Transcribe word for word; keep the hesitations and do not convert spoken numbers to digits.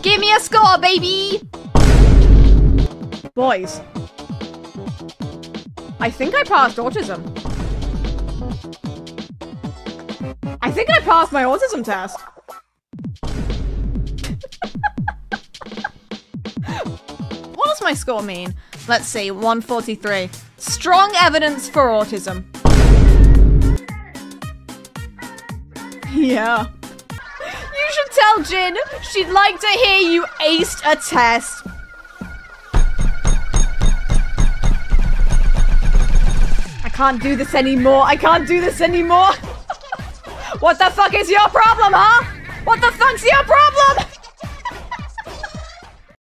Give me a score, baby! Boys. I think I passed autism. I think I passed my autism test. What does my score mean? Let's see, one forty-three. Strong evidence for autism. Yeah. You should tell Jin she'd like to hear you aced a test. I can't do this anymore. I can't do this anymore. What the fuck is your problem, huh? What the fuck's your problem?